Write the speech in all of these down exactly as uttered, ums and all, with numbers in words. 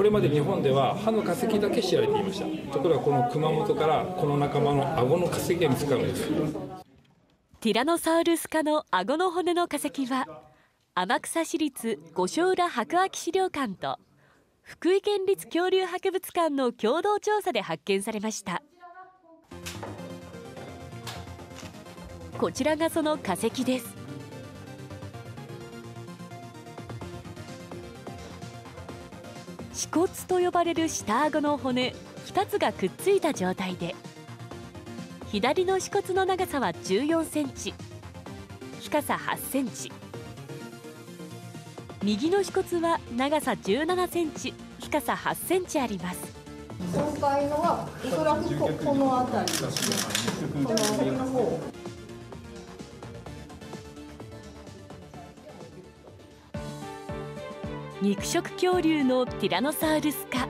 これまで日本では歯の化石だけ知られていました。ところがこの熊本からこの仲間の顎の化石が見つかるんです。ティラノサウルス科の顎の骨の化石は天草市立五所浦白亜紀資料館と福井県立恐竜博物館の共同調査で発見されました。こちらがその化石です。歯骨と呼ばれる下顎の骨ふたつがくっついた状態で、左の歯骨の長さはじゅうよんセンチ、深さはちセンチ、右の歯骨は長さじゅうななセンチ、深さはちセンチあります。今回のはおそらく こ, この辺りですね。この辺の方。肉食恐竜のティラノサウルス科。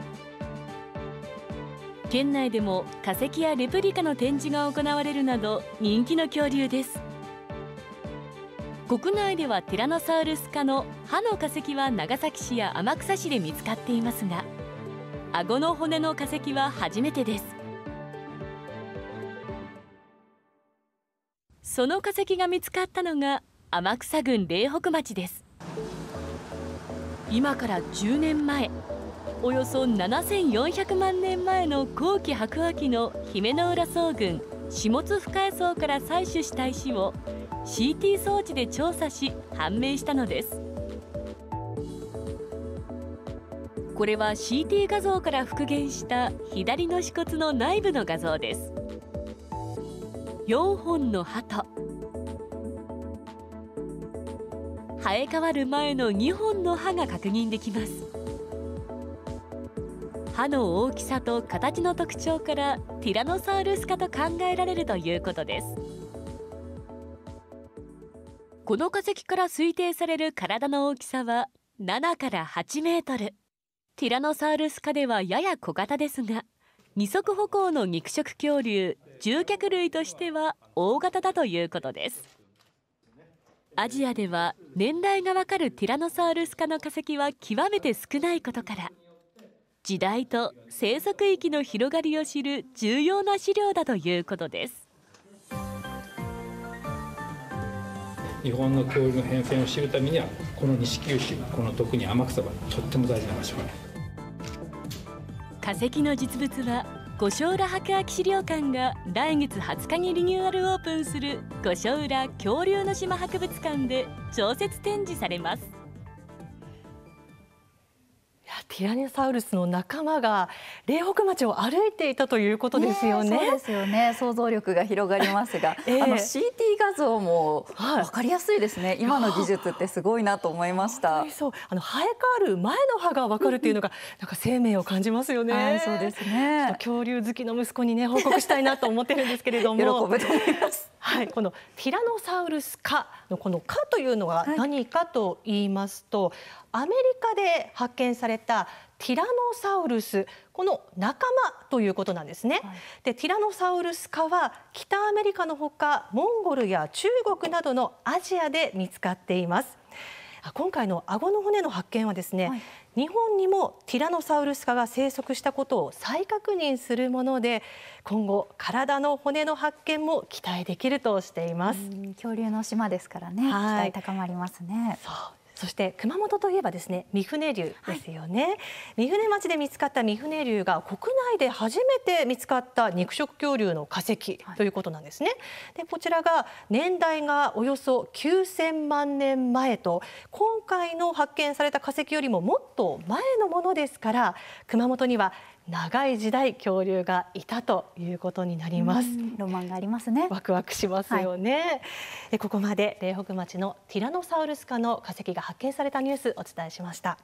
県内でも化石やレプリカの展示が行われるなど人気の恐竜です。国内ではティラノサウルス科の歯の化石は長崎市や天草市で見つかっていますが、顎の骨の化石は初めてです。その化石が見つかったのが天草郡苓北町です。今からじゅうねんまえ、およそななせんよんひゃくまんねんまえの後期白亜紀の姫の浦層群下津深谷層から採取した石をシーティー 装置で調査し判明したのです。これは シーティー 画像から復元した左の歯骨の内部の画像です。よんほんの歯と生え変わる前のにほんの歯が確認できます。歯の大きさと形の特徴からティラノサウルス科と考えられるということです。この化石から推定される体の大きさはななからはちメートル。ティラノサウルス科ではやや小型ですが、二足歩行の肉食恐竜獣脚類としては大型だということです。アジアでは年代がわかるティラノサウルス科の化石は極めて少ないことから、時代と生息域の広がりを知る重要な資料だということです。日本の恐竜の変遷を知るためにはこの西九州、この特に天草はとっても大事な場所。化石の実物は五所浦白亜紀資料館が来月はつかにリニューアルオープンする五所浦恐竜の島博物館で常設展示されます。いや、ティラノサウルスの仲間が苓北町を歩いていたということですよね。そうですよね。想像力が広がりますが、えー、あの シーティー 画像もわかりやすいですね。はい、今の技術ってすごいなと思いました。そう、あの生え変わる前の歯がわかるというのがなんか生命を感じますよね。はい、そうですね。ちょっと恐竜好きの息子にね報告したいなと思ってるんですけれども、喜ぶと思います。はい、このティラノサウルス科のこの科というのは何かと言いますと、はい、アメリカで発見されたティラノサウルス、この仲間ということなんですね。はい、でティラノサウルス科は北アメリカのほかモンゴルや中国などのアジアで見つかっています。今回の顎の骨の発見はですね、はい、日本にもティラノサウルス科が生息したことを再確認するもので、今後体の骨の発見も期待できるとしています。恐竜の島ですからね、はい、期待高まりますね。そう、そして熊本といえばですね、御船竜ですよね。はい、御船町で見つかった御船竜が国内で初めて見つかった肉食恐竜の化石ということなんですね。はい、でこちらが年代がおよそきゅうせんまんねんまえと、今回の発見された化石よりももっと前のものですから、熊本には長い時代恐竜がいたということになります。ロマンがありますね。ワクワクしますよね。はい、ここまで苓北町のティラノサウルス科の化石が発見されたニュースお伝えしました。